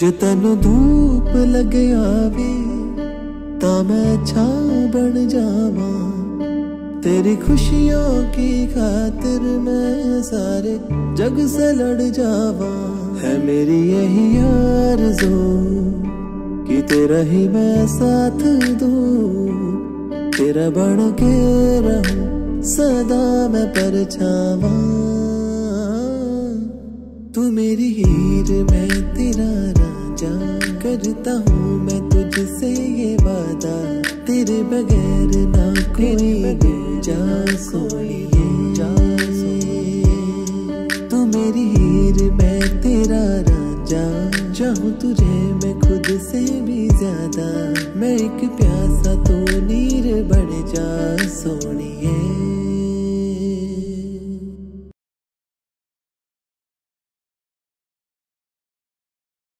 जे तेनू धूप लग आवे ता मैं छा बन जावा, तेरी खुशियों की खातिर मैं सारे जग से लड़ जावा। है मेरी यही आरज़ू कि तेरा ही मैं साथ दूं, तेरा बन के रहूं सदा मैं परछावा। तू मेरी हीर मैं तेरा राजा, करता हूँ मैं तुझसे ये वादा, तेरे बगैर ना कोई जा सोइए। तू मेरी हीर मैं तेरा राजा, चाहूँ तुझे मैं खुद से भी ज्यादा, मैं एक प्यासा तो नीर बढ़ जा सोई।